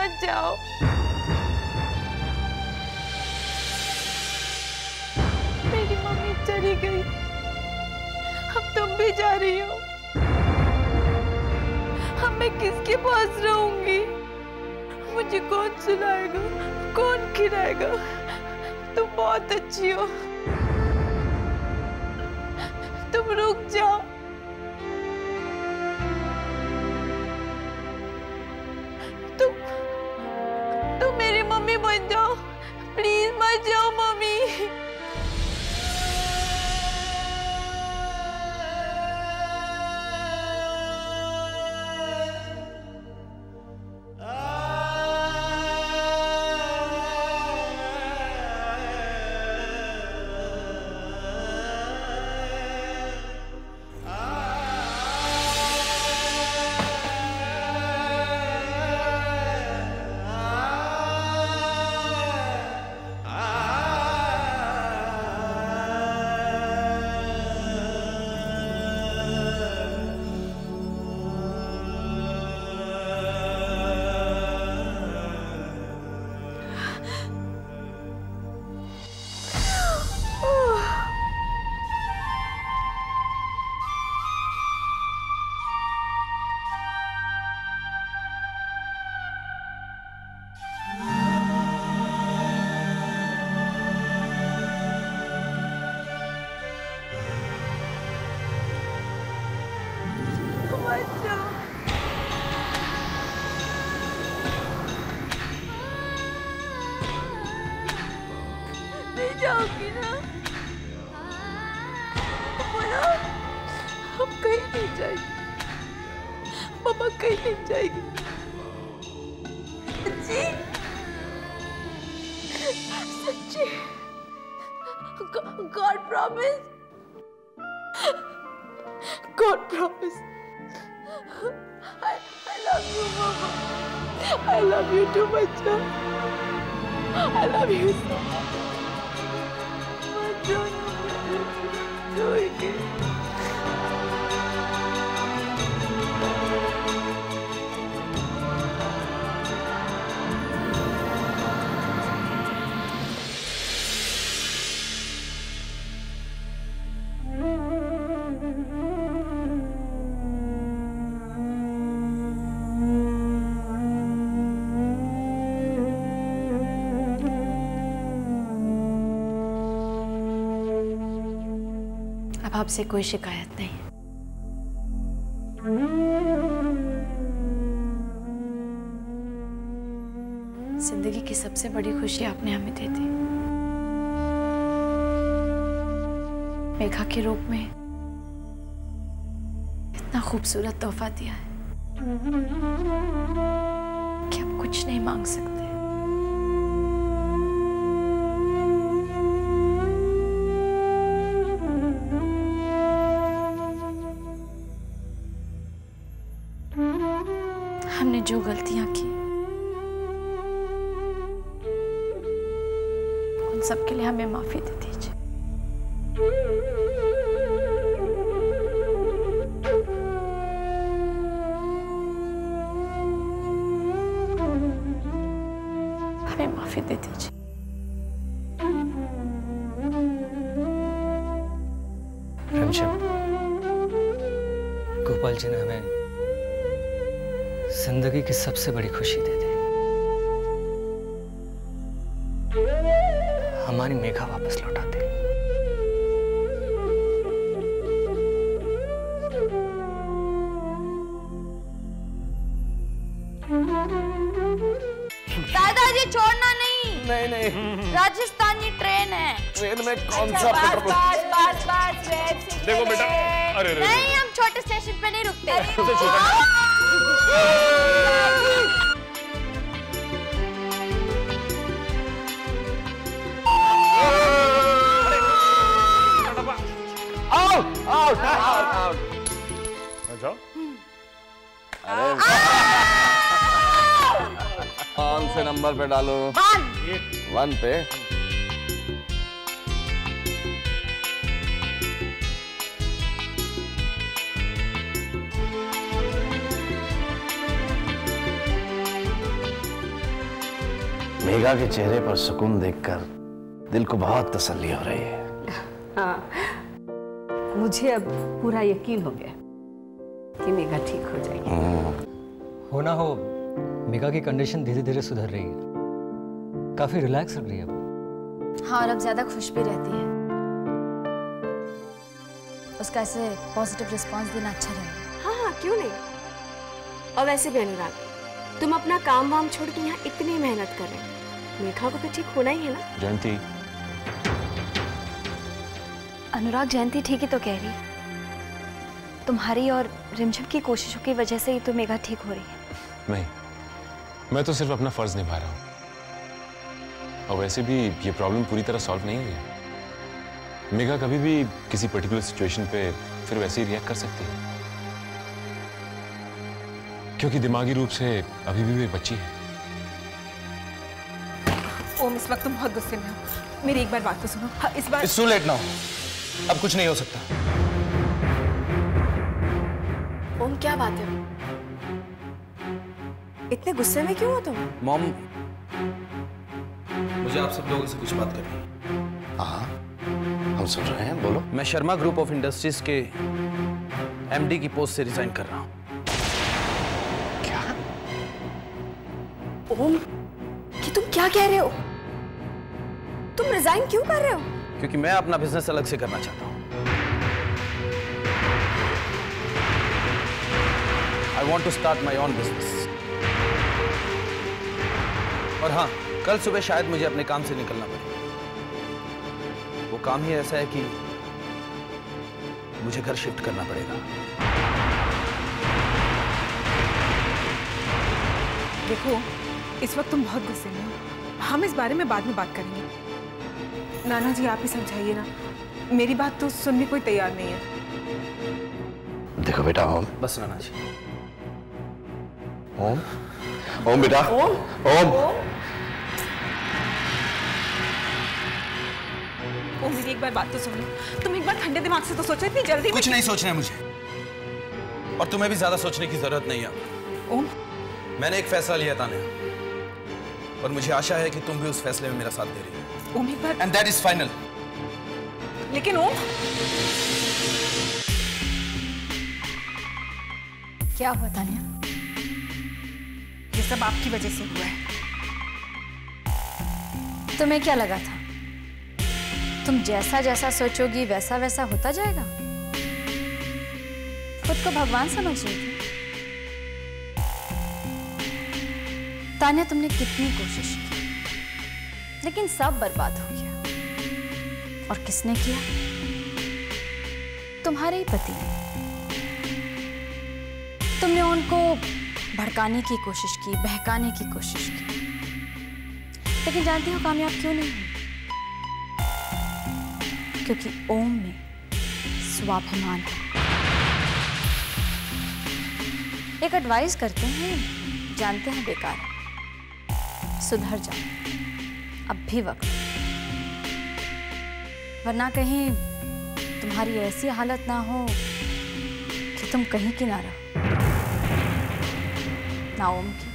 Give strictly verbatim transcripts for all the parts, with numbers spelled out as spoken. मत जाओ। मेरी मम्मी चली गई, अब तुम भी जा रही हो। अब मैं किसके पास रहूंगी? मुझे कौन सुलाएगा, कौन खिलाएगा? तुम बहुत अच्छी हो, तुम रुक जाओ। आपसे कोई शिकायत नहीं। जिंदगी की सबसे बड़ी खुशी आपने हमें दे दी। मेघा के रूप में इतना खूबसूरत तोहफा दिया है कि आप कुछ नहीं मांग सकते। जो गलतियां की उन सब के लिए हमें माफी दे दीजिए। हमें माफी दे दीजिए। रिमझिम, गोपाल जी ने हमें जिंदगी की सबसे बड़ी खुशी दे दी। हमारी मेघा वापस लौटा दे। दादाजी छोड़ना नहीं। नहीं नहीं, राजस्थानी ट्रेन है। ट्रेन में कौन सा बस बस बस देखो बेटा। अरे नहीं, हम छोटे स्टेशन पे नहीं रुकते। कौन से नंबर पे डालो? वन वन पे। मेघा के चेहरे पर सुकून देखकर दिल को बहुत तसल्ली हो रही है। हाँ, मुझे अब पूरा यकीन हो गया कि मेघा ठीक हो जाएगी। हो ना हो, मेघा की कंडीशन धीरे धीरे सुधर रही है, काफी रिलैक्स लग रही है अब। हाँ, और अब ज्यादा खुश भी रहती है। उसका ऐसे पॉजिटिव रिस्पांस देना अच्छा रहेगा। हाँ हाँ, क्यों नहीं। और वैसे भी अनुराग, तुम अपना काम वाम छोड़ के यहाँ इतनी मेहनत कर रहे हो, मेघा को तो ठीक होना ही है ना। जयंती। अनुराग, जयंती ठीक ही तो कह रही है। तुम्हारी और रिमझिम की कोशिशों की वजह से ही तो मेघा ठीक हो रही है। नहीं, मैं तो सिर्फ अपना फर्ज निभा रहा हूँ। और वैसे भी ये प्रॉब्लम पूरी तरह सॉल्व नहीं हुई है। मेघा कभी भी किसी पर्टिकुलर सिचुएशन पे फिर वैसे ही रिएक्ट कर सकती है, क्योंकि दिमागी रूप से अभी भी वे बच्ची है। ओम, इस वक्त तुम बहुत गुस्से में हो। मेरी एक बार बात तो सुनो। हाँ, इस बार। It's too late now. अब कुछ नहीं हो सकता। ओम, क्या बात है, इतने गुस्से में क्यों हो तुम? मॉम, मुझे आप सब लोगों से कुछ बात करनी है। हम सुन रहे हैं, बोलो। मैं शर्मा ग्रुप ऑफ इंडस्ट्रीज के एमडी की पोस्ट से रिजाइन कर रहा हूं। क्या? ओम, कि तुम क्या कह रहे हो? तुम रिजाइन क्यों कर रहे हो? क्योंकि मैं अपना बिजनेस अलग से करना चाहता हूं। I want to start my own business. और हाँ, कल सुबह शायद मुझे अपने काम से निकलना पड़ेगा। वो काम ही ऐसा है कि मुझे घर शिफ्ट करना पड़ेगा। देखो, इस वक्त तुम बहुत गुस्से में हो। हम इस बारे में बाद में बात करेंगे। नाना जी, आप ही समझाइए ना, मेरी बात तो सुनने कोई तैयार नहीं है। देखो बेटा ओम, बस नाना जी। ओम, ओम बेटा, ओम, ओम, ओम। ओम, मेरी एक बार बात तो सुनो। तुम एक बार ठंडे दिमाग से तो सोचो, इतनी जल्दी कुछ नहीं सोचना है मुझे। और तुम्हें भी ज्यादा सोचने की जरूरत नहीं है। ओम, मैंने एक फैसला लिया था ना, और मुझे आशा है कि तुम भी उस फैसले में मेरा साथ दे रही हो। ओम, एक बार। And that is final. लेकिन ओम, क्या हुआ तानिया? ये सब आपकी वजह से हुआ है। तुम्हें क्या लगा था तुम जैसा जैसा सोचोगी वैसा वैसा होता जाएगा? खुद को भगवान समझ लेगी। तानिया, तुमने कितनी कोशिश की, लेकिन सब बर्बाद हो गया। और किसने किया? तुम्हारे ही पति ने। तुमने उनको भड़काने की कोशिश की, बहकाने की कोशिश की, लेकिन जानती हो कामयाब क्यों नहीं हुई? क्योंकि ओम में स्वाभिमान है। एक एडवाइस करते हैं, जानते हैं बेकार है। सुधर जाओ, अब भी वक्त, वरना कहीं तुम्हारी ऐसी हालत ना हो कि तुम कहीं की ना रहो, ना ओम की,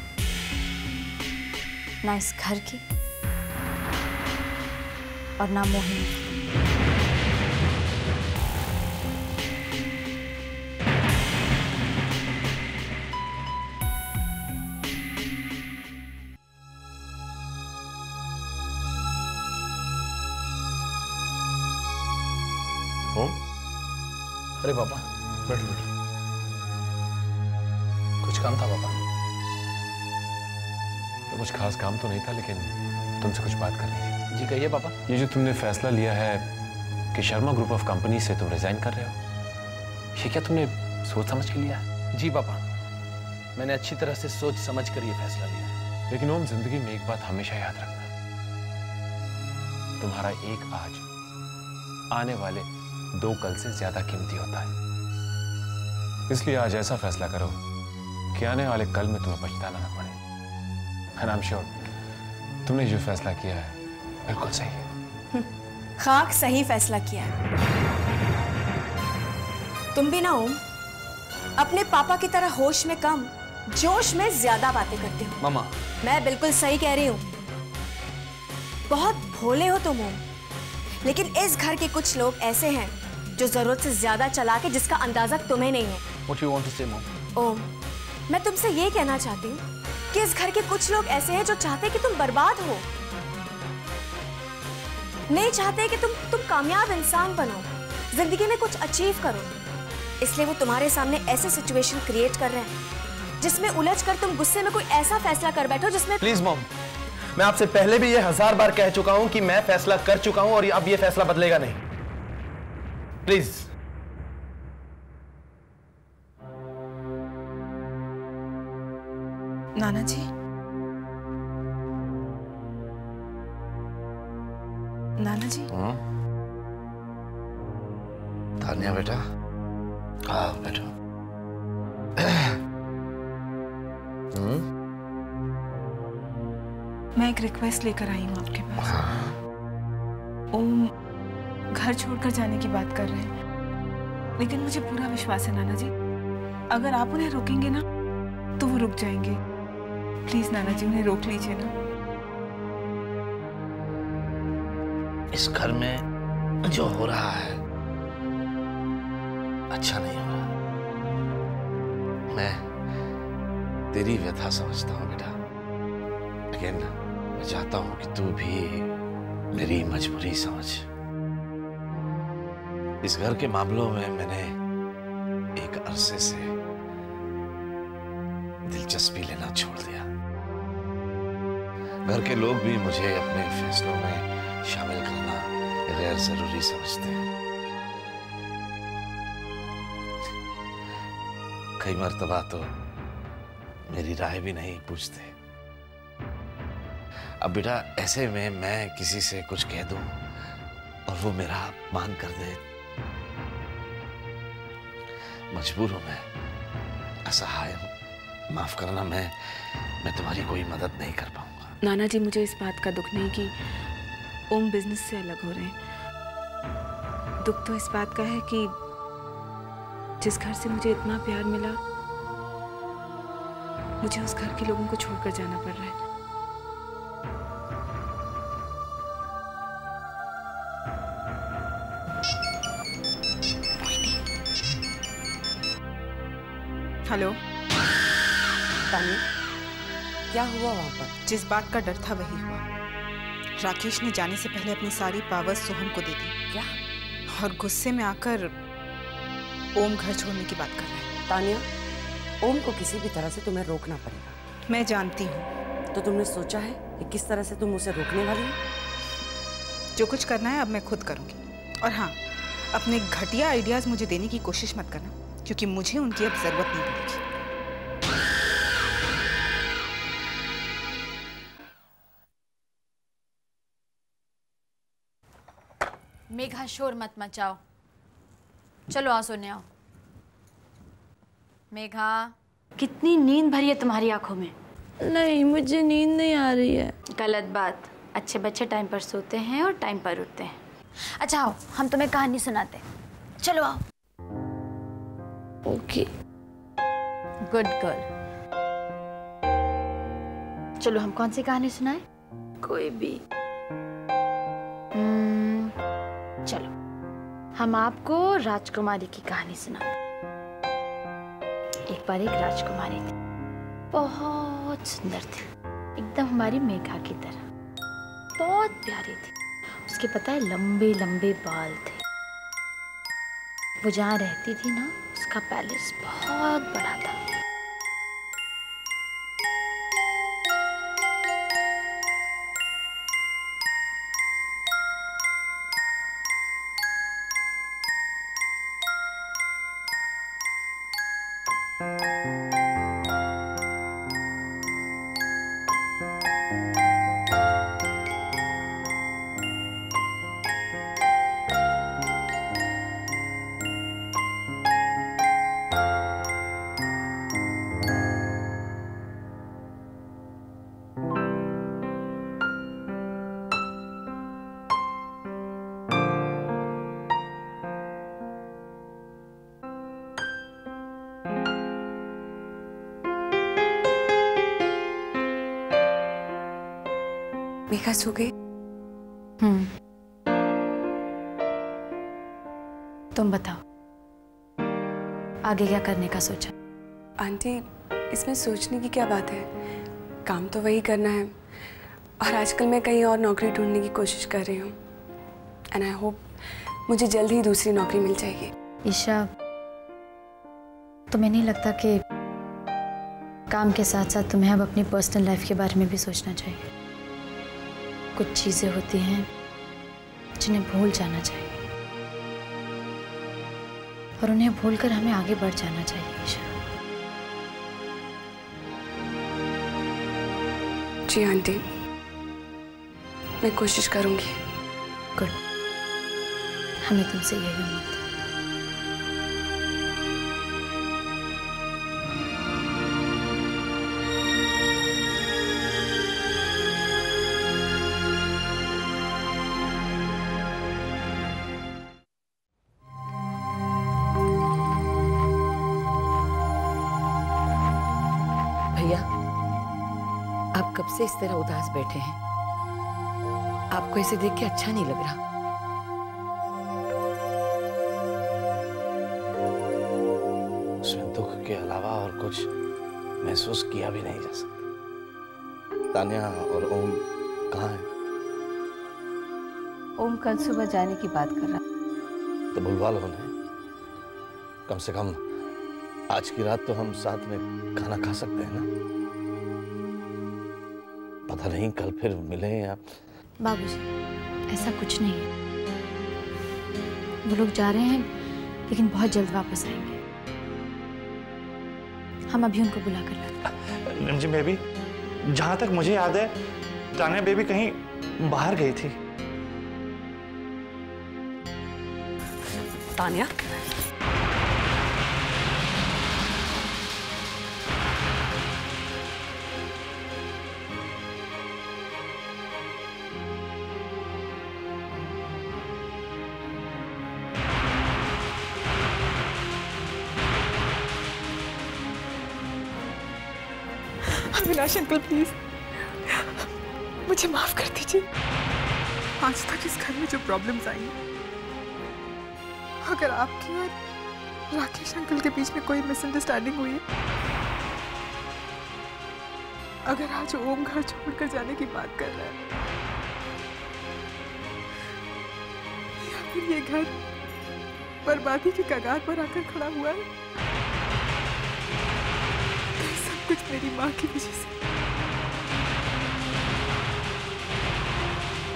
ना इस घर की, और ना मोहिनी की। अरे पापा, बैठो बैठो। कुछ काम था पापा? तो कुछ खास काम तो नहीं था, लेकिन तुमसे कुछ बात करनी थी। जी कहिए पापा। ये जो तुमने फैसला लिया है कि शर्मा ग्रुप ऑफ कंपनी से तुम रिजाइन कर रहे हो, ये क्या तुमने सोच समझ के लिया है? जी पापा, मैंने अच्छी तरह से सोच समझ कर ये फैसला लिया है। लेकिन ओम, जिंदगी में एक बात हमेशा याद रखना, तुम्हारा एक आज आने वाले दो कल से ज्यादा कीमती होता है। इसलिए आज ऐसा फैसला करो कि आने वाले कल में तुम्हें पछताना ना पड़े। And I'm sure, तुमने जो फैसला किया है बिल्कुल सही है। खाक सही फैसला किया है। तुम भी ना ओम, अपने पापा की तरह होश में कम, जोश में ज्यादा बातें करते हो। मामा, मैं बिल्कुल सही कह रही हूँ। बहुत भोले हो तुम हो, लेकिन इस घर के कुछ लोग ऐसे हैं जो जरूरत से ज्यादा चला के जिसका अंदाजा तुम्हें नहीं है। What you want to say, Mom? ओम, मैं तुमसे ये कहना चाहती हूँ कि इस घर के कुछ लोग ऐसे हैं जो चाहते कि तुम बर्बाद हो, नहीं चाहते कि तुम तुम कामयाब इंसान बनो, जिंदगी में कुछ अचीव करो। इसलिए वो तुम्हारे सामने ऐसे सिचुएशन क्रिएट कर रहे हैं जिसमें उलझकर तुम गुस्से में कोई ऐसा फैसला कर बैठो जिसमें। प्लीज मॉम, मैं आपसे पहले भी ये हजार बार कह चुका हूं कि मैं फैसला कर चुका हूं और अब ये फैसला बदलेगा नहीं। प्लीज नाना जी, नाना जी। तानिया बेटा, हाँ बेटा। मैं एक रिक्वेस्ट लेकर आई हूँ आपके पास। हाँ। ओम घर छोड़कर जाने की बात कर रहे हैं, लेकिन मुझे पूरा विश्वास है नाना जी, अगर आप उन्हें रोकेंगे ना तो वो रुक जाएंगे। प्लीज नाना जी उन्हें रोक लीजिए ना। इस घर में जो हो रहा है अच्छा नहीं हो रहा। मैं तेरी व्यथा समझता हूँ बेटा, लेकिन मैं चाहता हूँ कि तू भी मेरी मजबूरी समझ। इस घर के मामलों में मैंने एक अरसे से दिलचस्पी लेना छोड़ दिया। घर के लोग भी मुझे अपने फैसलों में शामिल करना गैर जरूरी समझते हैं। कई मर्तबा तो मेरी राय भी नहीं पूछते। अब बेटा ऐसे में मैं किसी से कुछ कह दूं और वो मेरा अपमान कर दे, मजबूर हूं मैं, असहाय हूं। माफ करना, मैं मैं तुम्हारी कोई मदद नहीं कर पाऊंगा। नाना जी मुझे इस बात का दुख नहीं कि ओम बिजनेस से अलग हो रहे हैं। दुख तो इस बात का है कि जिस घर से मुझे इतना प्यार मिला मुझे उस घर के लोगों को छोड़कर जाना पड़ रहा है। हेलो तानी, क्या हुआ वहाँ पर? जिस बात का डर था वही हुआ। राकेश ने जाने से पहले अपनी सारी पावर सोहम को दे दी। क्या? और गुस्से में आकर ओम घर छोड़ने की बात कर रहा है। तानिया, ओम को किसी भी तरह से तुम्हें रोकना पड़ेगा। मैं जानती हूँ। तो तुमने सोचा है कि किस तरह से तुम उसे रोकने वाली हो? जो कुछ करना है अब मैं खुद करूँगी। और हाँ, अपने घटिया आइडियाज़ मुझे देने की कोशिश मत करना, क्योंकि मुझे उनकी अब जरूरत नहीं पड़ेगी। मेघा शोर मत मचाओ, चलो आओ सोने आओ। मेघा, कितनी नींद भरी है तुम्हारी आंखों में। नहीं, मुझे नींद नहीं आ रही है। गलत बात, अच्छे बच्चे टाइम पर सोते हैं और टाइम पर उठते हैं। अच्छा आओ, हम तुम्हें कहानी सुनाते, चलो आओ। Okay good girl. चलो हम कौन सी कहानी सुनाएं? कोई भी। hmm, चलो हम आपको राजकुमारी की कहानी सुनाएं। एक बार एक राजकुमारी थी, बहुत सुंदर थी, एकदम हमारी मेघा की तरह, बहुत प्यारी थी। उसके पता है लंबे लंबे बाल थे। वो जहाँ रहती थी ना उसका पैलेस बहुत बड़ा था। मेघा सो गई। तुम बताओ आगे क्या करने का सोचा? आंटी इसमें सोचने की क्या बात है, काम तो वही करना है और आजकल मैं कहीं और नौकरी ढूंढने की कोशिश कर रही हूँ एंड आई होप मुझे जल्द ही दूसरी नौकरी मिल जाएगी। ईशा तुम्हें नहीं लगता कि काम के साथ साथ तुम्हें अब अपनी पर्सनल लाइफ के बारे में भी सोचना चाहिए? कुछ चीज़ें होती हैं जिन्हें भूल जाना चाहिए और उन्हें भूलकर हमें आगे बढ़ जाना चाहिए। ईशा जी आंटी मैं कोशिश करूंगी। गुड, हमें तुमसे यही उम्मीद है। कब से इस तरह उदास बैठे हैं, आपको इसे देख के अच्छा नहीं लग रहा। उसमें दुख के अलावा और कुछ महसूस किया भी नहीं जा सकता। तान्या और ओम कहाँ है? ओम कल सुबह जाने की बात कर रहा। तो बुलवा लो उन्हें, कम से कम आज की रात तो हम साथ में खाना खा सकते हैं ना। पता नहीं कल फिर मिले या। बाबूजी ऐसा कुछ नहीं है, वो लोग जा रहे हैं लेकिन बहुत जल्द वापस आएंगे। हम अभी उनको बुला कर लाते। रिमझिम बेबी जहाँ तक मुझे याद है तान्या बेबी कहीं बाहर गई थी। तान्या अविनाश अंकल प्लीज मुझे माफ कर दीजिए। आज तक इस घर में जो प्रॉब्लम्स आई हैं, अगर आपकी और राकेश अंकल के बीच में कोई मिसअंडरस्टैंडिंग हुई है, अगर आज ओम घर छोड़कर जाने की बात कर रहा है या फिर ये घर बर्बादी की कगार पर आकर खड़ा हुआ है, कुछ मेरी माँ की वजह से।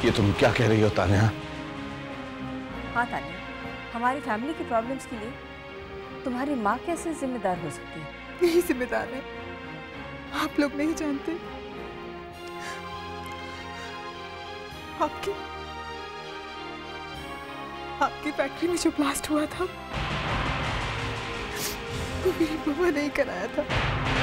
ये तुम क्या कह रही हो तान्या? हाँ तान्या, हमारी फैमिली की प्रॉब्लम्स के लिए तुम्हारी माँ कैसे जिम्मेदार हो सकती है? नहीं जिम्मेदार है, आप लोग नहीं जानते। आपकी आपकी फैक्ट्री में जो ब्लास्ट हुआ था वो मेरी बुआ नहीं कराया था।